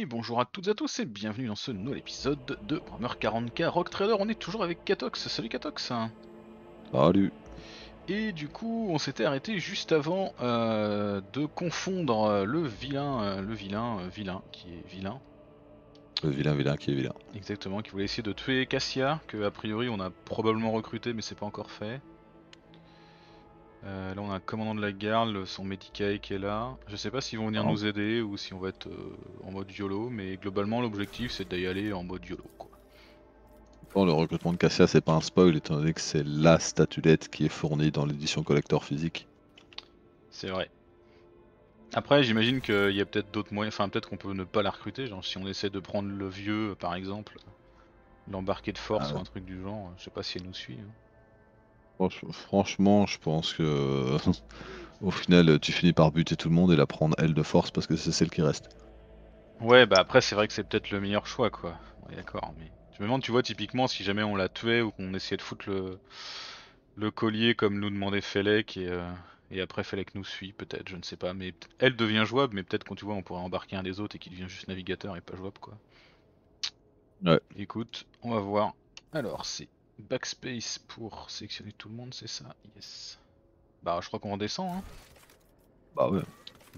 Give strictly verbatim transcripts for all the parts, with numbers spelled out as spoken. Oui, bonjour à toutes et à tous et bienvenue dans ce nouvel épisode de Brammer quarante K Rock Trader. On est toujours avec Katox. Salut Katox. Salut. Et du coup, on s'était arrêté juste avant euh, de confondre le vilain, euh, le vilain, euh, vilain qui est vilain. Le vilain, vilain qui est vilain. Exactement, qui voulait essayer de tuer Cassia, que a priori on a probablement recruté mais c'est pas encore fait. Euh, là on a un commandant de la garde, son médicail qui est là. Je sais pas s'ils vont venir non. nous aider ou si on va être euh, en mode YOLO, mais globalement l'objectif c'est d'y aller en mode YOLO quoi. Bon, le recrutement de Cassia c'est pas un spoil étant donné que c'est la statuette qui est fournie dans l'édition collector physique. C'est vrai. Après j'imagine qu'il y a peut-être d'autres moyens, enfin peut-être qu'on peut ne pas la recruter, genre si on essaie de prendre le vieux par exemple, l'embarquer de force ah ouais. ou un truc du genre, je sais pas si elle nous suit. Hein. Franchement, je pense que au final, tu finis par buter tout le monde et la prendre elle de force parce que c'est celle qui reste. Ouais, bah après, c'est vrai que c'est peut-être le meilleur choix, quoi. Ouais, d'accord, mais je me demande, tu vois, typiquement, si jamais on la tuait ou qu'on essayait de foutre le, le collier comme nous demandait Felek et, euh... et après Felek nous suit, peut-être, je ne sais pas. Mais elle devient jouable, mais peut-être qu'on tu vois, on pourrait embarquer un des autres et qu'il devient juste navigateur et pas jouable, quoi. Ouais. Écoute, on va voir. Alors, c'est. Backspace pour sélectionner tout le monde, c'est ça? Yes. Bah je crois qu'on redescend hein. Bah ouais.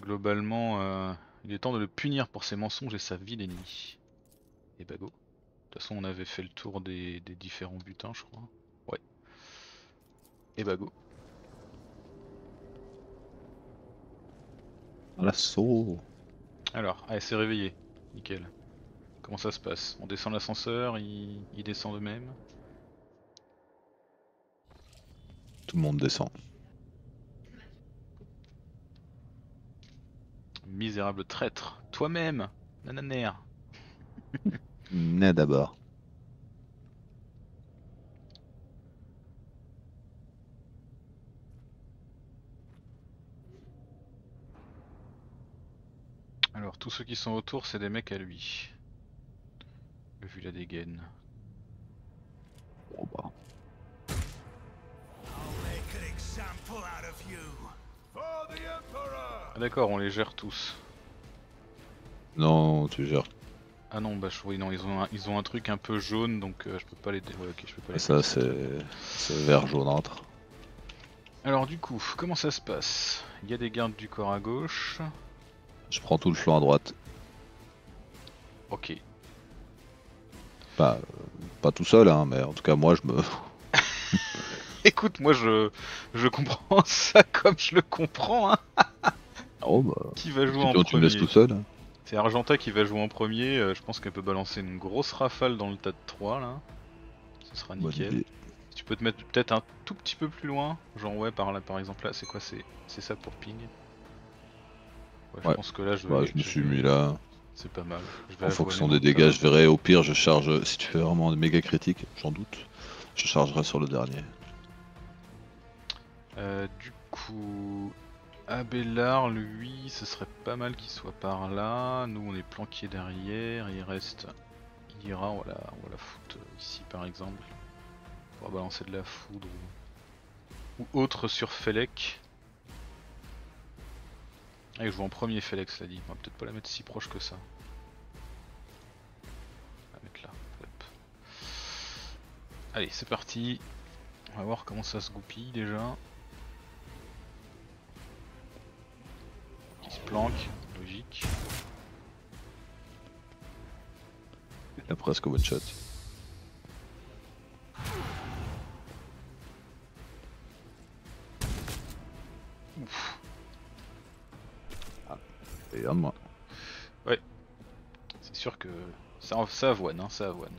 Globalement, euh, il est temps de le punir pour ses mensonges et sa vilainie. Et bah go. De toute façon on avait fait le tour des, des différents butins je crois. Ouais. Et bah go. L'assaut. Alors, ah, elle s'est réveillée. Nickel. Comment ça se passe? On descend l'ascenseur, il, il descend de même. Tout le monde descend. Misérable traître, toi-même, nananer. Né d'abord. Alors tous ceux qui sont autour, c'est des mecs à lui. Vu la dégaine. Oh bah. Ah d'accord, on les gère tous. Non, tu gères. Ah non, bah je oui, non, ils ont un, ils ont un truc un peu jaune, donc euh, je peux pas les. Ouais, ok, je peux pas les. Ça c'est vert jaunâtre. Alors du coup, comment ça se passe? Il y a des gardes du corps à gauche. Je prends tout le flanc à droite. Ok. Pas, pas tout seul, hein, mais en tout cas moi je me. Écoute, moi je, je comprends ça comme je le comprends. Hein. Oh bah, qui va jouer en premier? C'est Argenta qui va jouer en premier. Euh, je pense qu'elle peut balancer une grosse rafale dans le tas de trois là. Ce sera nickel. Tu peux te mettre peut-être un tout petit peu plus loin. Genre ouais par là par exemple là. C'est quoi? C'est ça pour ping? Ouais, je ouais. pense que là je vais. Ouais, je me suis mis là. C'est pas mal. Je vais en fonction des dégâts, je verrai. Au pire, je charge. Si tu fais vraiment un méga critique, j'en doute. Je chargerai sur le dernier. Euh, du coup, Abelard, lui, ce serait pas mal qu'il soit par là. Nous, on est planqué derrière. Il reste. Il ira, on va, la, on va la foutre ici par exemple. On va balancer de la foudre ou, ou autre sur Felek. Ah, il joue en premier Felek, cela dit. On va peut-être pas la mettre si proche que ça. On va la mettre là. Hop. Allez, c'est parti. On va voir comment ça se goupille déjà. Qui se planque, logique. Il a presque one shot. Ouf. Ah, et à moi. Ouais. C'est sûr que ça, ça avoine, hein, ça avoine.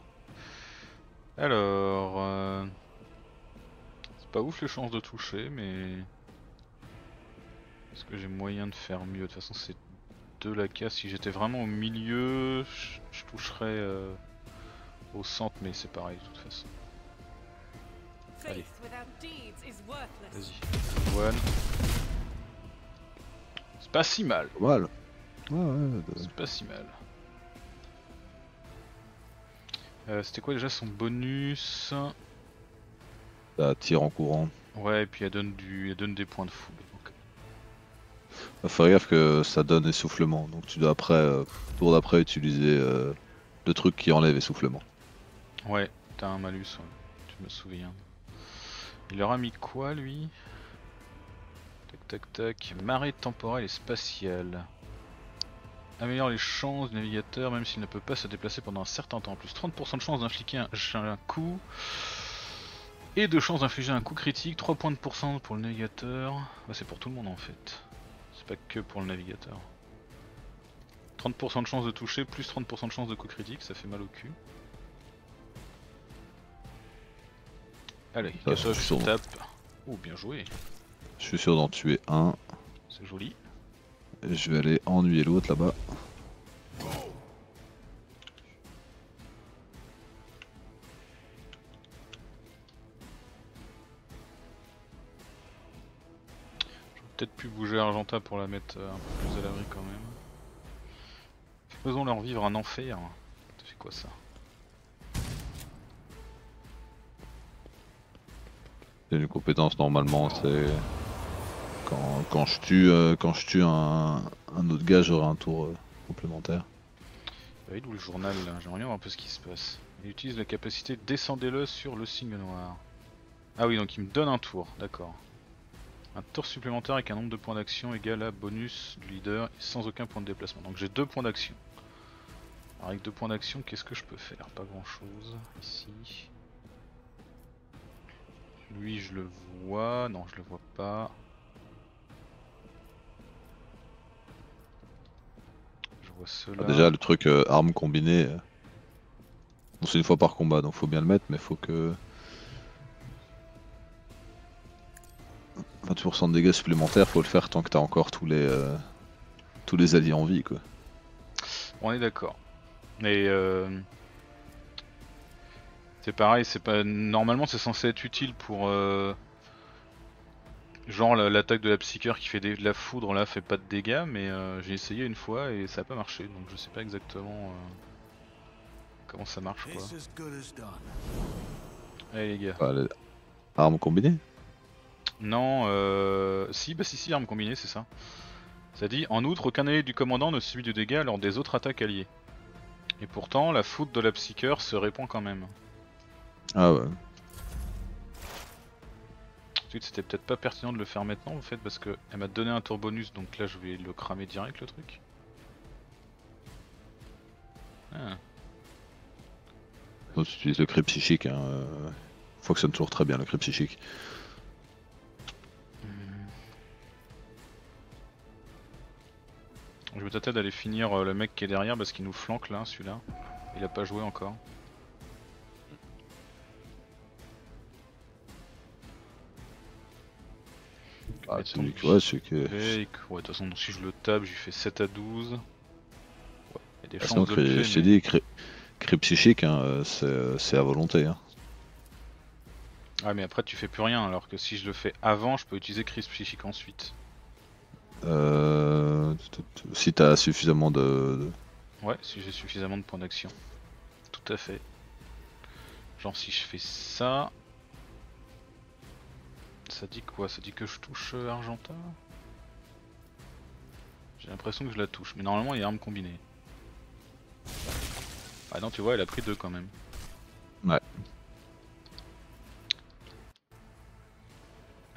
Alors. Euh... Pas ouf les chances de toucher, mais est-ce que j'ai moyen de faire mieux? De toute façon c'est de la casse, si j'étais vraiment au milieu je, je toucherais euh, au centre, mais c'est pareil de toute façon. Allez, vas-y, one. C'est pas si mal. Voilà. Ouais, ouais, de... C'est pas si mal. Euh, c'était quoi déjà son bonus? Ça tire en courant. Ouais, et puis elle donne, du... elle donne des points de foule. Okay. va faire gaffe que ça donne essoufflement, donc tu dois après, euh, tour d'après, utiliser euh, le truc qui enlève essoufflement. Ouais, t'as un malus, ouais. Je me souviens. Il leur a mis quoi lui? Tac tac tac, marée temporelle et spatiale. Améliore les chances du navigateur même s'il ne peut pas se déplacer pendant un certain temps. Plus trente pour cent de chance d'infliger un, un coup. Et de chance d'infliger un coup critique, trois points de pourcent pour le navigateur. Bah, c'est pour tout le monde en fait. C'est pas que pour le navigateur. trente pour cent de chance de toucher, plus trente pour cent de chance de coup critique, ça fait mal au cul. Allez, ça, ça, je suis tape. Oh, bien joué. Je suis sûr d'en tuer un. C'est joli. Et je vais aller ennuyer l'autre là-bas. J'aurais peut-être pu bouger Argenta pour la mettre un peu plus à l'abri quand même. Faisons-leur vivre un enfer. C'est quoi ça? Une compétence normalement c'est quand, quand je tue euh, quand je tue un, un autre gars j'aurai un tour euh, complémentaire. Bah, il est où le journal là? J'aimerais bien voir un peu ce qui se passe. Il utilise la capacité descendez-le sur le signe noir. Ah oui, donc il me donne un tour, d'accord. Un tour supplémentaire avec un nombre de points d'action égal à bonus du leader sans aucun point de déplacement. Donc j'ai deux points d'action. Avec deux points d'action, qu'est-ce que je peux faire? Pas grand chose ici. Lui je le vois, non je le vois pas. Je vois cela. Ah, déjà le truc euh, arme combinée, euh... bon, c'est une fois par combat donc faut bien le mettre mais faut que... vingt pour cent de dégâts supplémentaires faut le faire tant que t'as encore tous les euh... tous les alliés en vie quoi. On est d'accord. Mais euh... c'est pareil, c'est pas normalement c'est censé être utile pour euh... genre l'attaque de la psycheur qui fait des... de la foudre là fait pas de dégâts mais euh, j'ai essayé une fois et ça a pas marché donc je sais pas exactement euh... comment ça marche quoi. Allez les gars. Bah, les... Armes combinées? Non, euh... si bah si si armes combinées c'est ça. Ça dit en outre aucun allié du commandant ne subit de dégâts lors des autres attaques alliées. Et pourtant la foudre de la psycheur se répand quand même. Ah ouais. Ensuite c'était peut-être pas pertinent de le faire maintenant en fait parce que elle m'a donné un tour bonus donc là je vais le cramer direct le truc. Ah. Donc tu utilises le cri psychique hein. Fonctionne toujours très bien le cri psychique. Hmm. Je vais tâter d'aller finir euh, le mec qui est derrière parce qu'il nous flanque là celui-là. Il a pas joué encore. Ah, c'est lui que ouais, c'est que. Ouais, de toute façon, donc, si je le tape, j'ai fait sept à douze. Ouais, y a des ah, chances sinon, de le je t'ai mais... dit, cré... cré psychique, hein, c'est à volonté. Hein. Ouais, mais après, tu fais plus rien, alors que si je le fais avant, je peux utiliser crise psychique ensuite. Euh. Si t'as suffisamment de. Ouais, si j'ai suffisamment de points d'action. Tout à fait. Genre, si je fais ça. Ça dit quoi? Ça dit que je touche euh, Argenta? J'ai l'impression que je la touche, mais normalement il y a arme combinée. Ah non, tu vois, elle a pris deux quand même. Ouais.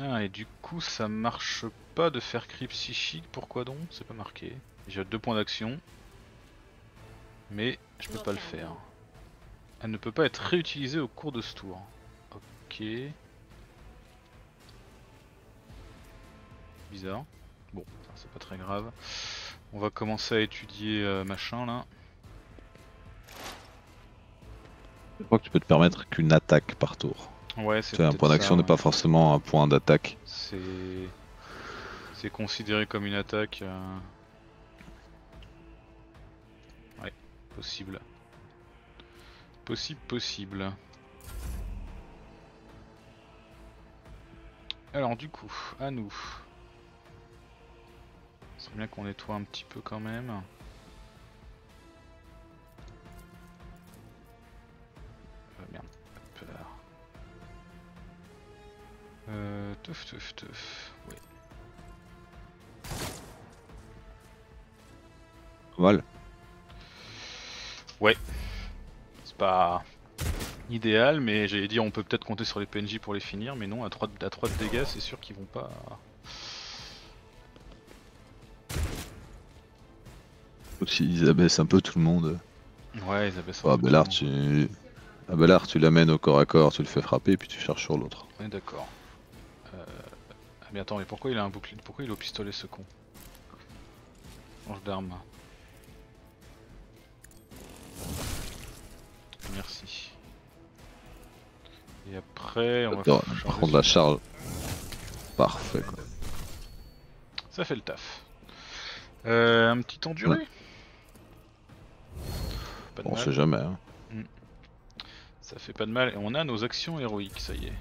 Ah, et du coup, ça marche pas de faire cri psychique, pourquoi donc? C'est pas marqué. J'ai deux points d'action, mais je peux pas le faire. Elle ne peut pas être réutilisée au cours de ce tour. Ok. Bizarre. Bon, c'est pas très grave. On va commencer à étudier euh, machin là. Je crois que tu peux te permettre qu'une attaque par tour. Ouais, c'est un point d'action n'est ouais. pas forcément un point d'attaque. C'est c'est considéré comme une attaque. Euh... Ouais, possible. Possible, possible. Alors du coup, à nous. C'est bien qu'on nettoie un petit peu quand même. Oh merde, hop là. Euh, teuf teuf teuf, ouais. pas mal. Ouais. C'est pas idéal, mais j'allais dire on peut peut-être compter sur les P N J pour les finir, mais non, à trois de, à trois de dégâts, c'est sûr qu'ils vont pas... Aussi, ils abaissent un peu tout le monde. Ouais, ils abaissent un oh, peu Abelard, tout le monde. Tu... Abelard, tu l'amènes au corps à corps, tu le fais frapper, et puis tu cherches sur l'autre. Ouais, d'accord. Euh... Ah mais attends, mais pourquoi il a un bouclier? Pourquoi il est au pistolet, ce con? Change d'arme. Merci. Et après, on attends, va prendre la charge. Parfait, quoi. Ça fait le taf. Euh, un petit enduré. Ouais. Bon, on sait jamais. Hein. Ça fait pas de mal. Et on a nos actions héroïques, ça y est.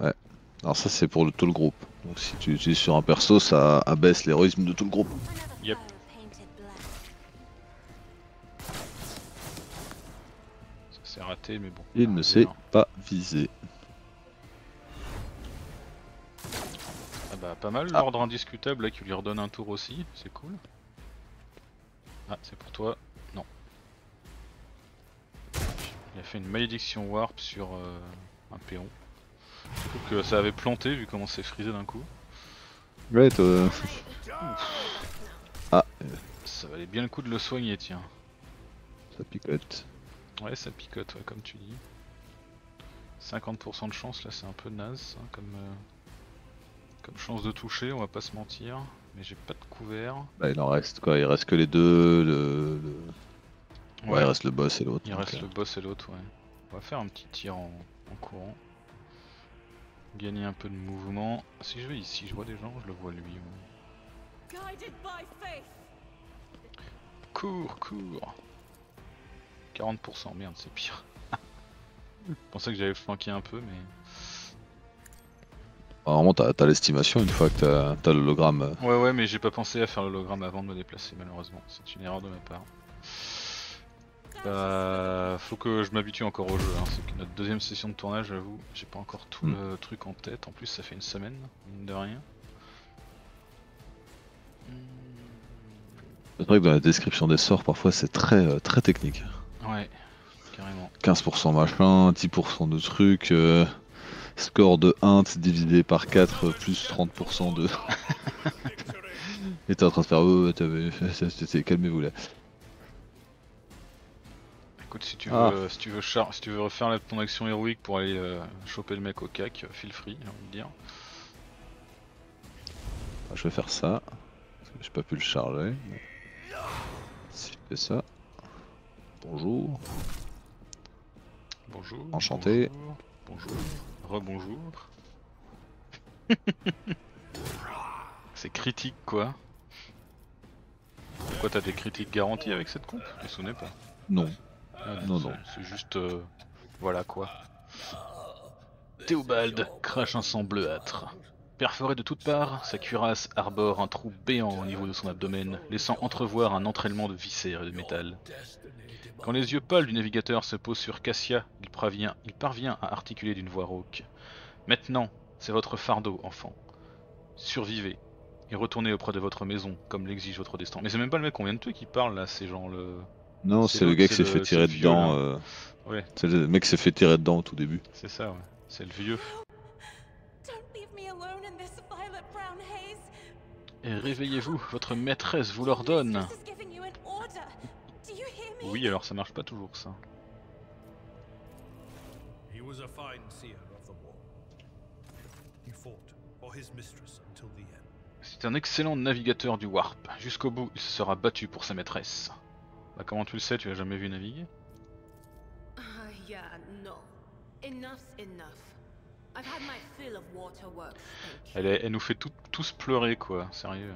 Ouais. Alors ça c'est pour le, tout le groupe. Donc si tu utilises sur un perso, ça abaisse l'héroïsme de tout le groupe. Yep. Ça s'est raté, mais bon. Il ne s'est pas visé. Bah pas mal ah. L'ordre indiscutable là qui lui redonne un tour aussi, c'est cool. Ah c'est pour toi, non. Il a fait une malédiction warp sur euh, un péon. Surtout que ça avait planté vu comment c'est frisé d'un coup. Ouais toi. Ah. Ça valait bien le coup de le soigner tiens. Ça picote. Ouais ça picote ouais, comme tu dis. cinquante pour cent de chance là c'est un peu naze hein, comme... Euh... Comme chance de toucher, on va pas se mentir, mais j'ai pas de couvert. Bah il en reste quoi, il reste que les deux, le... le... Ouais. ouais il reste le boss et l'autre. Il reste euh... le boss et l'autre, ouais. On va faire un petit tir en, en courant. Gagner un peu de mouvement. Si je vais ici, je vois des gens, je le vois lui. Ouais. Cours, cours. quarante pour cent, merde c'est pire. Je pensais que j'avais flanqué un peu mais... Normalement t'as l'estimation une fois que t'as l'hologramme. Ouais ouais mais j'ai pas pensé à faire l'hologramme avant de me déplacer malheureusement, c'est une erreur de ma part. Bah faut que je m'habitue encore au jeu, hein. C'est que notre deuxième session de tournage j'avoue, j'ai pas encore tout mmh. le truc en tête, en plus ça fait une semaine, mine de rien. C'est vrai que dans la description des sorts parfois c'est très très technique. Ouais, carrément. quinze pour cent machin, dix pour cent de trucs... Euh... Score de int divisé par quatre plus trente pour cent de... Et t'es en train de faire... Oh, calmez-vous là. Écoute, si tu, ah. veux, si, tu veux char... si tu veux refaire ton action héroïque pour aller euh, choper le mec au cac, feel free, j'ai envie de dire. Je vais faire ça. J'ai pas pu le charger. Si je fais ça... Bonjour. Bonjour. Enchanté. Bonjour. Bonjour, rebonjour. C'est critique quoi. Pourquoi t'as des critiques garanties avec cette comp? Tu te souvenais pas? Non. Ah, non, non. C'est juste... Euh, voilà quoi. Théobald crache un sang bleuâtre. Perforé de toutes parts, sa cuirasse arbore un trou béant au niveau de son abdomen, laissant entrevoir un entraînement de viscères et de métal. Quand les yeux pâles du navigateur se posent sur Cassia, il, parvient, il parvient à articuler d'une voix rauque. Maintenant, c'est votre fardeau, enfant. Survivez et retournez auprès de votre maison, comme l'exige votre destin. Mais c'est même pas le mec qu'on vient de tuer qui parle là, c'est genre le... Non, c'est le gars qui s'est fait tirer dedans. Euh... Ouais. C'est le mec qui s'est fait tirer dedans au tout début. C'est ça, ouais. C'est le vieux. Et réveillez-vous, votre maîtresse vous l'ordonne. Oui, alors ça marche pas toujours ça. C'est un excellent navigateur du warp. Jusqu'au bout, il se sera battu pour sa maîtresse. Bah comment tu le sais, tu l'as jamais vu naviguer? Elle, est, elle nous fait tout, tous pleurer quoi, sérieux.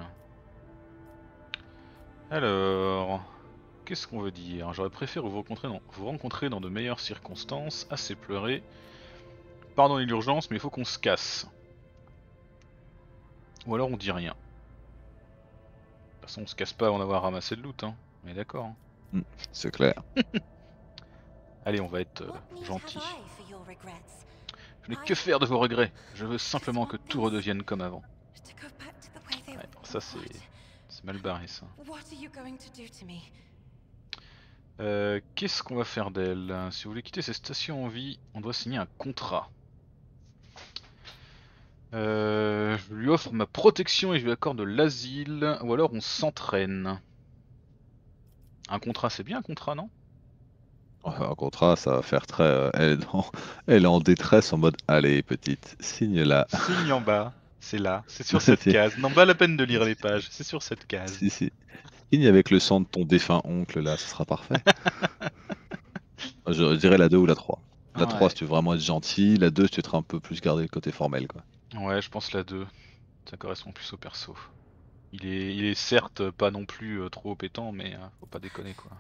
Alors, qu'est-ce qu'on veut dire? J'aurais préféré vous rencontrer, dans, vous rencontrer dans de meilleures circonstances, assez pleurer. Pardonnez l'urgence, mais il faut qu'on se casse. Ou alors on dit rien. De toute façon on se casse pas avant d'avoir ramassé de loot, hein. On est d'accord. Hein. Mmh, c'est clair. Allez, on va être euh, gentil. Je n'ai que faire de vos regrets, je veux simplement que tout redevienne comme avant. Ouais, ça c'est C'est mal barré ça. Euh, Qu'est-ce qu'on va faire d'elle? Si vous voulez quitter cette station en vie, on doit signer un contrat. Euh, je lui offre ma protection et je lui accorde l'asile, ou alors on s'entraîne. Un contrat, c'est bien un contrat, non? Ouais, un contrat, ça va faire très... Euh, elle, est en, elle est en détresse en mode, allez petite, signe là. Signe en bas, c'est là, c'est sur cette case. Non, pas la peine de lire les pages, c'est sur cette case. Si, si. Signe avec le sang de ton défunt oncle là, ce sera parfait. Je dirais la deux ou la trois. La ouais. trois si tu veux vraiment être gentil, la deux si tu veux être un peu plus gardé le côté formel quoi. Ouais, je pense la deux, ça correspond plus au perso. Il est, il est certes pas non plus euh, trop pétant, mais euh, faut pas déconner quoi.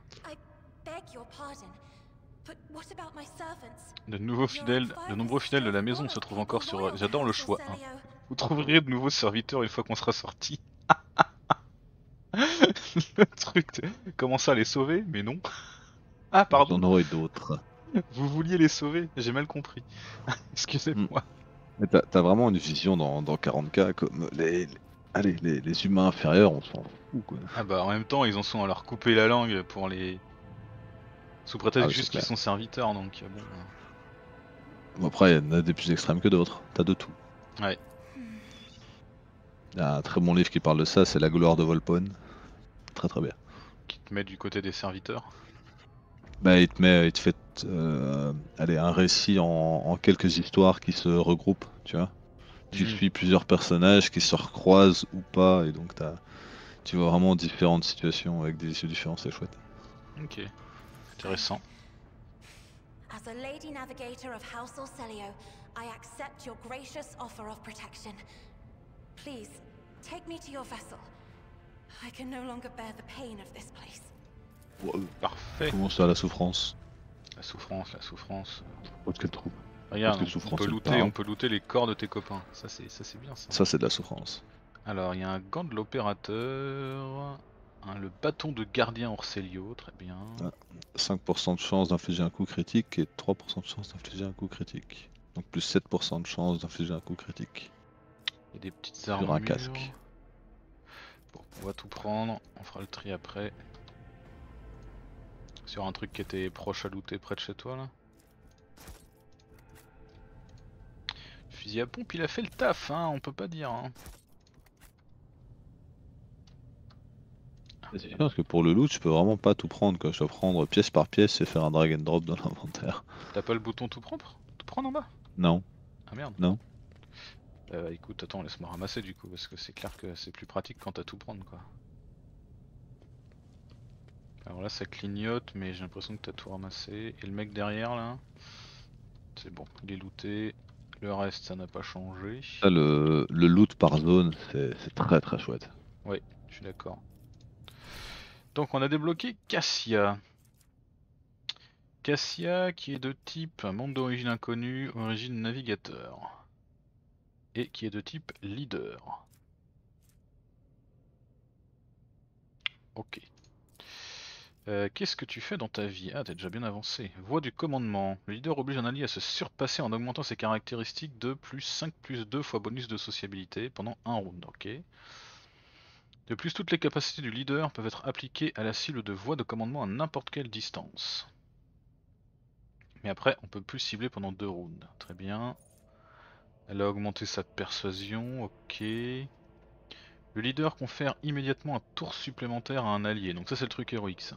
De nouveaux fidèles, de nombreux fidèles de la maison se trouvent encore sur... J'adore le choix. Hein. Vous trouverez de nouveaux serviteurs une fois qu'on sera sorti. Le truc, de... comment ça les sauver? Mais non. Ah pardon. On en aurait d'autres. Vous vouliez les sauver? J'ai mal compris. Excusez-moi. Mais t'as vraiment une vision dans, dans quarante K comme les, les, allez, les, les humains inférieurs, on s'en fout quoi. Ah bah en même temps ils en sont à leur couper la langue pour les... Sous prétexte ah, juste qu'ils sont serviteurs donc bon... Bon après il y en a des plus extrêmes que d'autres, t'as de tout. Ouais. Il y a un très bon livre qui parle de ça, c'est La gloire de Volpone. Très très bien. Qui te met du côté des serviteurs. Bah, il te met, il te fait euh, allez, un récit en, en quelques histoires qui se regroupent, tu vois. Tu mmh. suis plusieurs personnages qui se recroisent ou pas, et donc t'as, tu vois vraiment différentes situations avec des issues différentes, c'est chouette. Ok, intéressant. As a lady navigator of House Orsellio, I accept your gracious offer of protection. Please, take me to your vessel. I can no longer bear the pain of this place. Wow. Parfait. Comment ça, la souffrance? La souffrance, la souffrance. Autre que le trouble. Regarde, que souffrance, on, peut looter, on peut looter les corps de tes copains. Ça, c'est bien ça. Ça, c'est de la souffrance. Alors, il y a un gant de l'opérateur. Hein, le bâton de gardien Orsellio, très bien. Ah, cinq pour cent de chance d'infliger un coup critique et trois pour cent de chance d'infliger un coup critique. Donc, plus sept pour cent de chance d'infliger un coup critique. Et des petites armures. Sur un casque. Bon, on va tout prendre. On fera le tri après. Sur un truc qui était proche à looter près de chez toi là. Le fusil à pompe il a fait le taf hein, on peut pas dire hein. C'est bien parce que pour le loot je peux vraiment pas tout prendre quoi, je dois prendre pièce par pièce et faire un drag and drop dans l'inventaire. T'as pas le bouton tout propre? Tout prendre en bas? Non. Ah merde. Non. Euh, écoute attends laisse-moi ramasser du coup parce que c'est clair que c'est plus pratique quand t'as tout prendre quoi. Alors là ça clignote mais j'ai l'impression que t'as tout ramassé. Et le mec derrière là, c'est bon, il est looté. Le reste ça n'a pas changé. Ça, le, le loot par zone c'est très très chouette. Oui, je suis d'accord. Donc on a débloqué Cassia. Cassia qui est de type membre d'origine inconnue, origine navigateur. Et qui est de type leader. Ok. Euh, qu'est-ce que tu fais dans ta vie? Ah, t'es déjà bien avancé. Voix du commandement. Le leader oblige un allié à se surpasser en augmentant ses caractéristiques de plus cinq plus deux fois bonus de sociabilité pendant un round. Ok. De plus, toutes les capacités du leader peuvent être appliquées à la cible de voix de commandement à n'importe quelle distance. Mais après, on peut plus cibler pendant deux rounds. Très bien. Elle a augmenté sa persuasion. Ok. Le leader confère immédiatement un tour supplémentaire à un allié. Donc ça c'est le truc héroïque ça.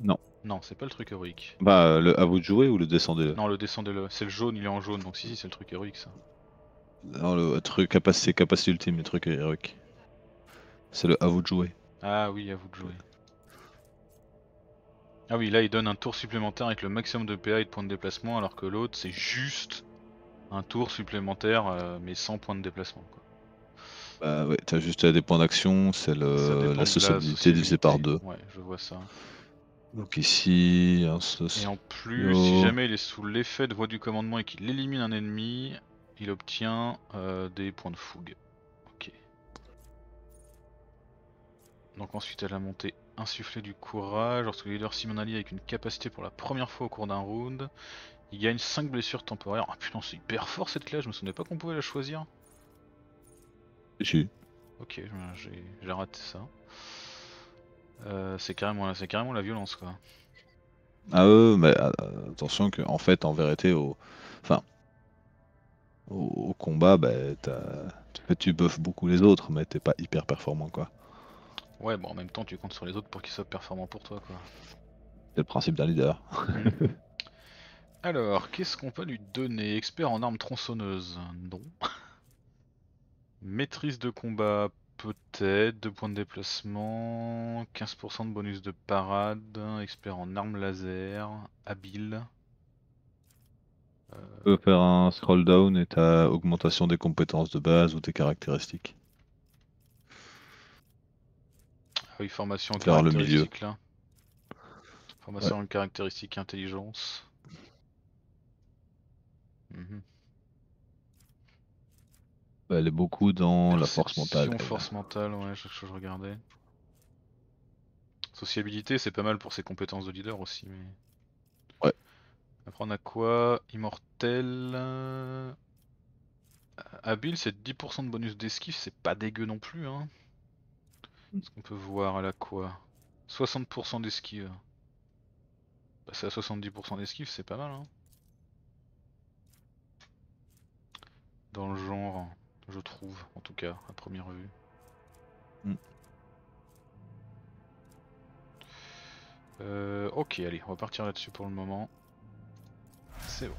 Non. Non c'est pas le truc héroïque. Bah le, à vous de jouer ou le descendez-le? Non le descendez-le, c'est le jaune, il est en jaune. Donc si si c'est le truc héroïque ça. Non le truc capacité, capacité ultime, le truc héroïque. C'est le à vous de jouer. Ah oui à vous de jouer. Ah oui là il donne un tour supplémentaire avec le maximum de P A et de points de déplacement. Alors que l'autre c'est juste un tour supplémentaire euh, mais sans points de déplacement quoi. Bah ouais, t'as juste des points d'action, c'est la sociabilité divisée par deux. Ouais, je vois ça. Donc ici, un socio... Et en plus, si jamais il est sous l'effet de voix du commandement et qu'il élimine un ennemi, il obtient euh, des points de fougue. Ok. Donc ensuite, elle a monté insufflé du courage. Lorsque le leader Simon allie avec une capacité pour la première fois au cours d'un round, il gagne cinq blessures temporaires. Ah putain, c'est hyper fort cette classe, je me souvenais pas qu'on pouvait la choisir. Si. Ok, j'ai raté ça. Euh, c'est carrément, c'est carrément la violence quoi. Ah euh, mais euh, attention que en fait en vérité au, enfin, au, au combat bah, tu buffes beaucoup les autres mais t'es pas hyper performant quoi. Ouais bon en même temps tu comptes sur les autres pour qu'ils soient performants pour toi quoi. C'est le principe d'un leader. Alors qu'est-ce qu'on peut lui donner? Expert en armes tronçonneuses? Non. Maîtrise de combat peut-être, deux points de déplacement, quinze pour cent de bonus de parade, expert en armes laser, habile. Euh... Tu peux faire un scroll down et t'as augmentation des compétences de base ou des caractéristiques. Ah oui, formation en caractéristiques là. Formation ouais. En caractéristiques intelligence. Mmh. Elle est beaucoup dans la force mentale. Force mentale, ouais, chaque chose je regardais. Sociabilité, c'est pas mal pour ses compétences de leader aussi, mais. Ouais. Après on a quoi? Immortel. Euh... Habile, c'est dix pour cent de bonus d'esquive, c'est pas dégueu non plus, hein. Ce qu'on peut voir, elle a quoi? soixante pour cent d'esquive. Passer à soixante-dix pour cent d'esquive, c'est pas mal, hein. Dans le genre. Je trouve, en tout cas, à première vue. Mm. Euh, ok, allez, on va partir là-dessus pour le moment. C'est bon.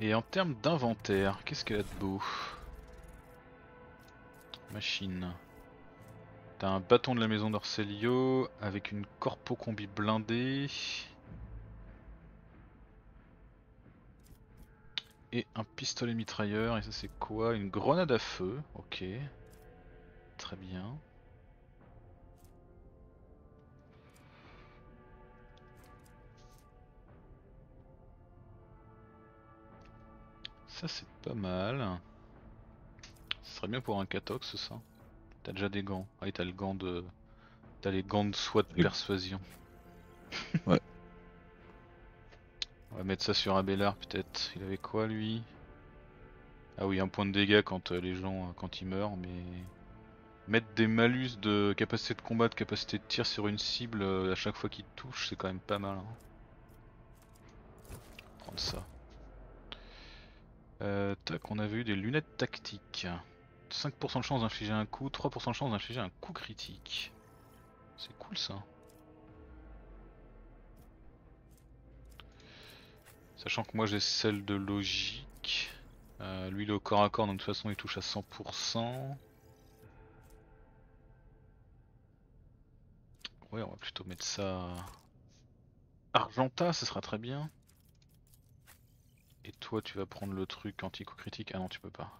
Et en termes d'inventaire, qu'est-ce qu'elle a de beau? Machine. T'as un bâton de la maison d'Orsellio avec une corpo combi blindée. Et un pistolet mitrailleur, et ça c'est quoi? Une grenade à feu, ok. Très bien. Ça c'est pas mal. Ce serait bien pour un Katox ça. T'as déjà des gants. Ah et t'as le gant de... T'as les gants de soie de oui. Persuasion. Ouais. On va mettre ça sur Abelard peut-être. Il avait quoi lui? Ah oui, un point de dégâts quand euh, les gens, quand ils meurent, mais... Mettre des malus de capacité de combat, de capacité de tir sur une cible euh, à chaque fois qu'ils te touchent, c'est quand même pas mal. Hein. Prendre ça. Euh, tac, on avait eu des lunettes tactiques. cinq pour cent de chance d'infliger un coup, trois pour cent de chance d'infliger un coup critique. C'est cool ça. Sachant que moi j'ai celle de logique, euh, lui il est au corps à corps donc de toute façon il touche à cent pour cent. Ouais on va plutôt mettre ça... Argenta, ce sera très bien. Et toi tu vas prendre le truc anti-coup critique, ah non tu peux pas.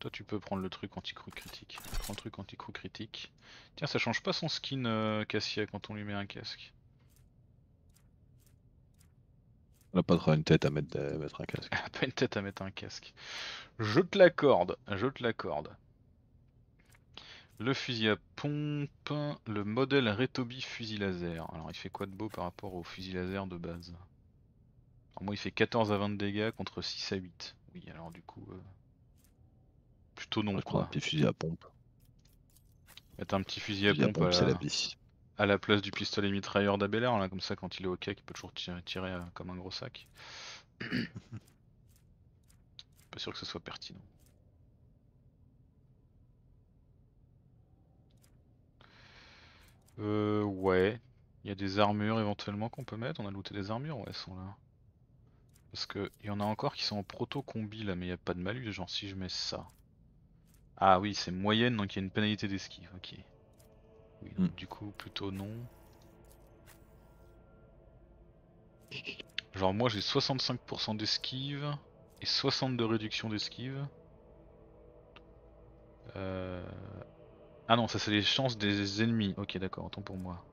Toi tu peux prendre le truc anti-coup critique, prends le truc anti-coup critique. Tiens ça change pas son skin euh, Cassia quand on lui met un casque. On n'a pas trop une tête à mettre, à mettre un casque. Elle n'a pas une tête à mettre un casque. Je te l'accorde, je te l'accorde. Le fusil à pompe, le modèle Rétobi fusil laser. Alors il fait quoi de beau par rapport au fusil laser de base? Alors moi il fait quatorze à vingt de dégâts contre six à huit. Oui alors du coup... Euh, plutôt non quoi. Un petit fusil à pompe. Mettre un petit fusil à pompe, pompe c'est la vie. À la place du pistolet mitrailleur d'Abelard, là, comme ça quand il est au cac, il peut toujours tirer, tirer euh, comme un gros sac. Pas sûr que ce soit pertinent. Euh, ouais, il y a des armures éventuellement qu'on peut mettre. On a looté des armures, ouais, elles sont là. Parce que il y en a encore qui sont en proto-combi là, mais il n'y a pas de malus. Genre, si je mets ça. Ah oui, c'est moyenne, donc il y a une pénalité d'esquive, ok. Oui, donc, mm. Du coup, plutôt non. Genre, moi j'ai soixante-cinq pour cent d'esquive et soixante de réduction d'esquive. Euh... Ah non, ça c'est les chances des ennemis. Ok, d'accord, autant pour moi.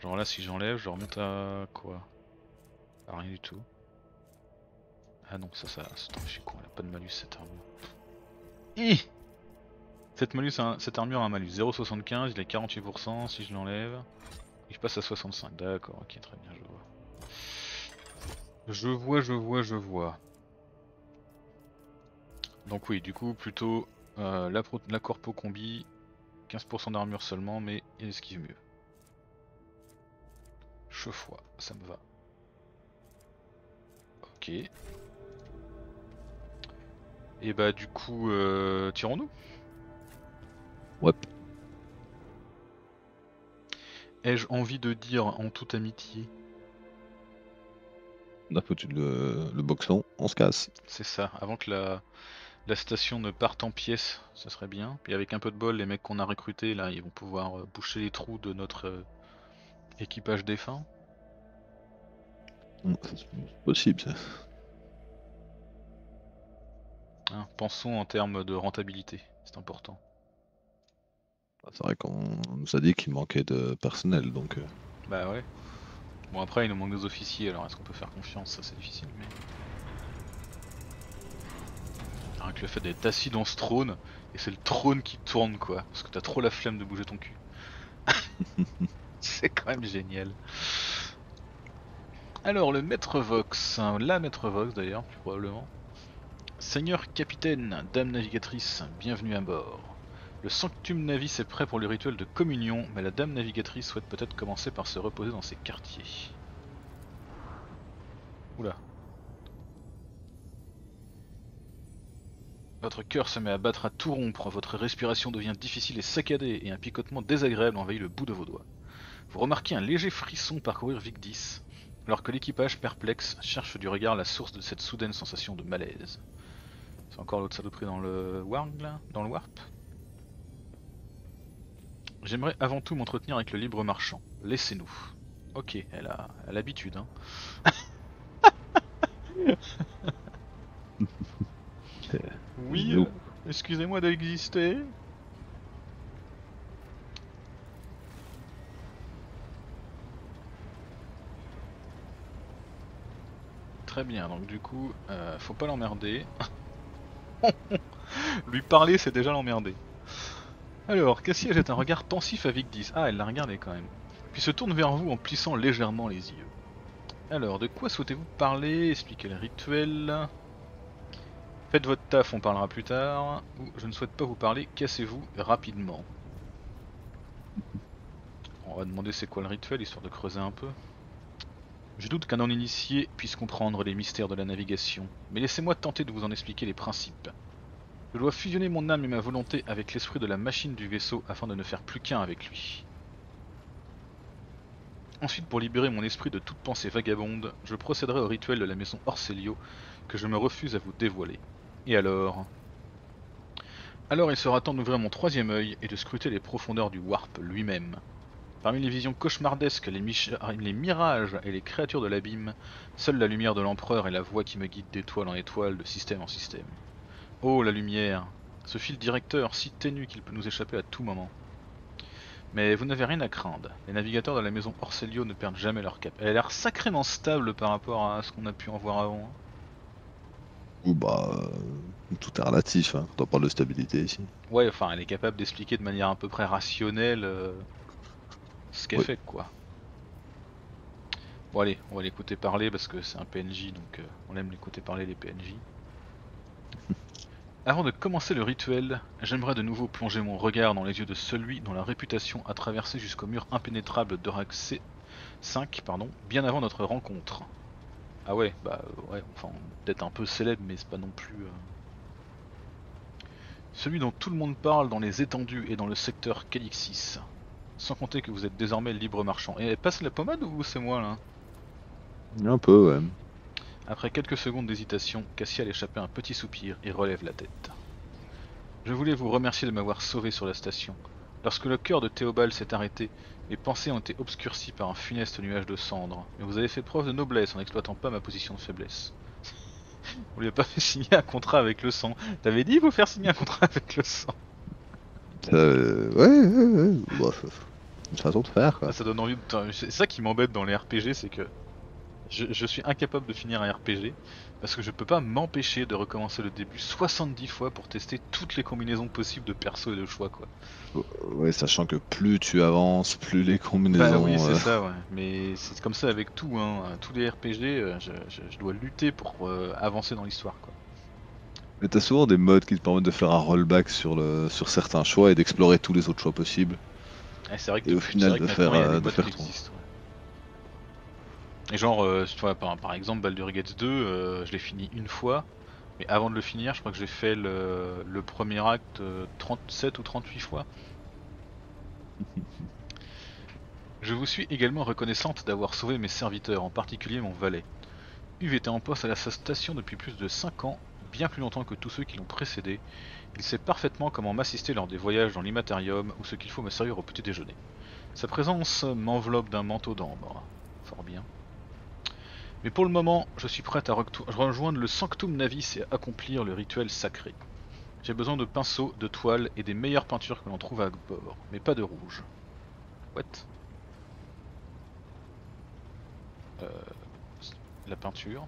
Genre là, si j'enlève, je remonte à quoi? Ah, rien du tout. Ah non, ça, ça. Attends, je suis con, elle a pas de malus cette arme. Hi. Cette, malus, cette armure a un malus zéro virgule soixante-quinze, il est quarante-huit pour cent, si je l'enlève, je passe à soixante-cinq, d'accord, ok, très bien, je vois. Je vois, je vois, je vois. Donc oui, du coup, plutôt euh, la, pro la corpo combi, quinze pour cent d'armure seulement, mais il esquive mieux. Chefois, ça me va. Ok. Et bah du coup, euh, tirons-nous. Ouais. Ai-je envie de dire en toute amitié? On a foutu le, le boxon, on se casse. C'est ça, avant que la, la station ne parte en pièces, ça serait bien. Puis avec un peu de bol, les mecs qu'on a recrutés là, ils vont pouvoir boucher les trous de notre euh, équipage défunt. C'est possible ça. Hein, pensons en termes de rentabilité, c'est important. C'est vrai qu'on nous a dit qu'il manquait de personnel, donc... Euh... Bah ouais. Bon après, il nous manque des officiers, alors est-ce qu'on peut faire confiance? Ça c'est difficile, mais... Rien que le fait d'être assis dans ce trône, et c'est le trône qui tourne quoi, parce que t'as trop la flemme de bouger ton cul. C'est quand même génial. Alors le Maître Vox, hein, la Maître Vox d'ailleurs, plus probablement. Seigneur Capitaine, Dame Navigatrice, bienvenue à bord. Le Sanctum Navis est prêt pour le rituel de communion, mais la Dame Navigatrice souhaite peut-être commencer par se reposer dans ses quartiers. Oula. Votre cœur se met à battre à tout rompre, votre respiration devient difficile et saccadée, et un picotement désagréable envahit le bout de vos doigts. Vous remarquez un léger frisson parcourir Vic dix, alors que l'équipage perplexe cherche du regard la source de cette soudaine sensation de malaise. C'est encore l'autre saloperie dans le warp là, dans le warp. J'aimerais avant tout m'entretenir avec le libre marchand. Laissez-nous. Ok, elle a l'habitude. Hein. Oui, euh, excusez-moi d'exister. Très bien, donc du coup, euh, faut pas l'emmerder. Lui parler, c'est déjà l'emmerder. Alors, Cassia jette un regard pensif à Vigdis. Ah, elle l'a regardé quand même. Puis se tourne vers vous en plissant légèrement les yeux. Alors, de quoi souhaitez-vous parler? Expliquez le rituel. Faites votre taf, on parlera plus tard. Ou je ne souhaite pas vous parler, cassez-vous rapidement. On va demander c'est quoi le rituel, histoire de creuser un peu. Je doute qu'un non-initié puisse comprendre les mystères de la navigation, mais laissez-moi tenter de vous en expliquer les principes. Je dois fusionner mon âme et ma volonté avec l'esprit de la machine du vaisseau afin de ne faire plus qu'un avec lui. Ensuite, pour libérer mon esprit de toute pensée vagabonde, je procéderai au rituel de la maison Orsellio que je me refuse à vous dévoiler. Et alors? Alors il sera temps d'ouvrir mon troisième œil et de scruter les profondeurs du warp lui-même. Parmi les visions cauchemardesques, les, les mirages et les créatures de l'abîme, seule la lumière de l'empereur est la voix qui me guide d'étoile en étoile, de système en système. Oh la lumière, ce fil directeur si ténu qu'il peut nous échapper à tout moment. Mais vous n'avez rien à craindre, les navigateurs de la maison Orsellio ne perdent jamais leur cap. Elle a l'air sacrément stable par rapport à ce qu'on a pu en voir avant. Ou bah, euh, tout est relatif, hein. On parle de stabilité ici. Ouais, enfin elle est capable d'expliquer de manière à peu près rationnelle euh, ce qu'elle oui. fait quoi. Bon allez, on va l'écouter parler parce que c'est un P N J donc euh, on aime l'écouter parler les P N J. Avant de commencer le rituel, j'aimerais de nouveau plonger mon regard dans les yeux de celui dont la réputation a traversé jusqu'au mur impénétrable d'Orax cinq, pardon, bien avant notre rencontre. Ah ouais, bah ouais, enfin, peut-être un peu célèbre, mais c'est pas non plus... Euh... Celui dont tout le monde parle dans les étendues et dans le secteur Calixis. Sans compter que vous êtes désormais libre marchand. Et elle passe la pommade ou c'est moi là? Un peu, ouais. Après quelques secondes d'hésitation, Cassiel échappe un petit soupir et relève la tête. Je voulais vous remercier de m'avoir sauvé sur la station. Lorsque le cœur de Théobald s'est arrêté, mes pensées ont été obscurcies par un funeste nuage de cendres, mais vous avez fait preuve de noblesse en n'exploitant pas ma position de faiblesse. On lui a pas fait signer un contrat avec le sang. T'avais dit vous faire signer un contrat avec le sang. Euh. Ouais, ouais, ouais. Bah, une façon de faire quoi. Ça donne envie de. C'est ça qui m'embête dans les R P G, c'est que. Je, je suis incapable de finir un R P G parce que je peux pas m'empêcher de recommencer le début soixante-dix fois pour tester toutes les combinaisons possibles de perso et de choix quoi. Ouais, sachant que plus tu avances, plus les combinaisons... Bah oui, c'est euh... ça, ouais. Mais c'est comme ça avec tout, hein. Tous les R P G, je, je, je dois lutter pour euh, avancer dans l'histoire quoi. Mais t'as souvent des modes qui te permettent de faire un rollback sur, le, sur certains choix et d'explorer tous les autres choix possibles. Ah, c'est vrai que et au final vrai que de faire, il y a des de faire ton... ouais. Et genre, euh, tu vois, par, par exemple, Baldur's Gate deux, euh, je l'ai fini une fois, mais avant de le finir, je crois que j'ai fait le, le premier acte trente-sept ou trente-huit fois. Je vous suis également reconnaissante d'avoir sauvé mes serviteurs, en particulier mon valet. Yves était en poste à la station depuis plus de cinq ans, bien plus longtemps que tous ceux qui l'ont précédé. Il sait parfaitement comment m'assister lors des voyages dans l'immatérium ou ce qu'il faut me servir au petit déjeuner. Sa présence m'enveloppe d'un manteau d'ambre. Fort bien. Mais pour le moment, je suis prête à rejoindre le Sanctum Navis et à accomplir le rituel sacré. J'ai besoin de pinceaux, de toiles et des meilleures peintures que l'on trouve à bord, mais pas de rouge. What? Euh... La peinture.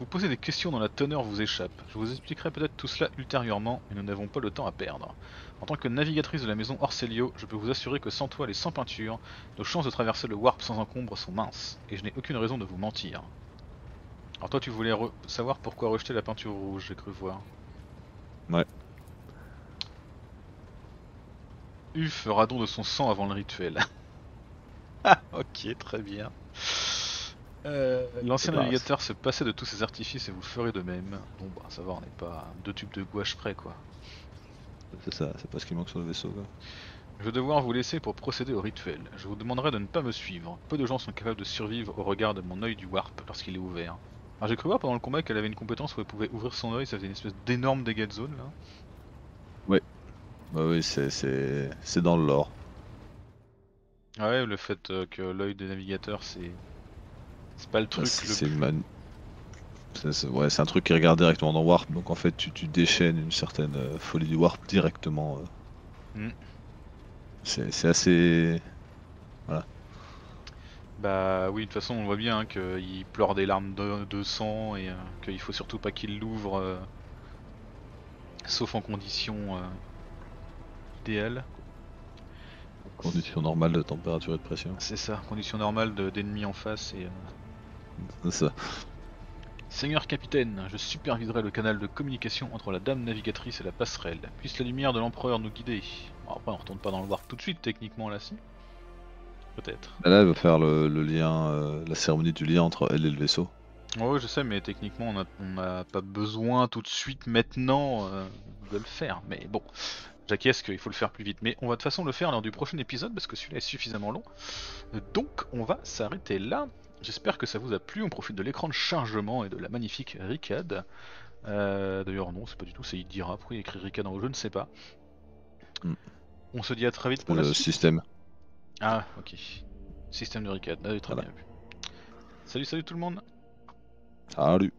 Vous posez des questions dont la teneur vous échappe. Je vous expliquerai peut-être tout cela ultérieurement, mais nous n'avons pas le temps à perdre. En tant que navigatrice de la maison Orsellio, je peux vous assurer que sans toile et sans peinture, nos chances de traverser le warp sans encombre sont minces, et je n'ai aucune raison de vous mentir. Alors toi tu voulais savoir pourquoi rejeter la peinture rouge, j'ai cru voir. Ouais. Yves fera don de son sang avant le rituel. Ah ok, très bien. Euh, L'ancien navigateur se passait de tous ces artifices et vous ferez de même. Bon bah ça va, on n'est pas deux tubes de gouache près quoi. C'est ça, c'est pas ce qui manque sur le vaisseau quoi. Je vais devoir vous laisser pour procéder au rituel. Je vous demanderai de ne pas me suivre. Peu de gens sont capables de survivre au regard de mon œil du warp lorsqu'il est ouvert. Alors j'ai cru voir pendant le combat qu'elle avait une compétence où elle pouvait ouvrir son œil, ça faisait une espèce d'énorme dégât de zone là. Ouais. Bah oui, c'est dans le lore. Ah ouais, le fait que l'œil des navigateurs c'est... C'est pas le truc ah, le plus... man... c'est ouais, un truc qui regarde directement dans Warp, donc en fait tu, tu déchaînes une certaine euh, folie du Warp directement. Euh... Mm. C'est assez... Voilà. Bah oui, de toute façon on voit bien hein, qu'il pleure des larmes de, de sang et euh, qu'il faut surtout pas qu'il l'ouvre, euh, sauf en conditions euh, idéales. Conditions normales de température et de pression. C'est ça, conditions normales d'ennemis de, en face et... Euh... C'est ça. Seigneur Capitaine, je superviserai le canal de communication entre la dame navigatrice et la passerelle. Puisse la lumière de l'empereur nous guider. Bon, après on retourne pas dans le warp tout de suite techniquement là, si. Peut-être. Là elle va faire le, le lien, euh, la cérémonie du lien entre elle et le vaisseau. Ouais je sais mais techniquement on a, on a pas besoin tout de suite maintenant euh, de le faire, mais bon... J'acquiesce qu'il faut le faire plus vite, mais on va de toute façon le faire lors du prochain épisode parce que celui-là est suffisamment long. Donc on va s'arrêter là. J'espère que ça vous a plu. On profite de l'écran de chargement et de la magnifique Ricad. Euh, D'ailleurs non, c'est pas du tout, c'est il dira. Pourquoi il écrit Ricad en haut, je ne sais pas. Mm. On se dit à très vite pour le la suite. Système. Ah ok. Système de Ricad. Ah, très voilà. Bien vu. Salut, salut tout le monde. Salut.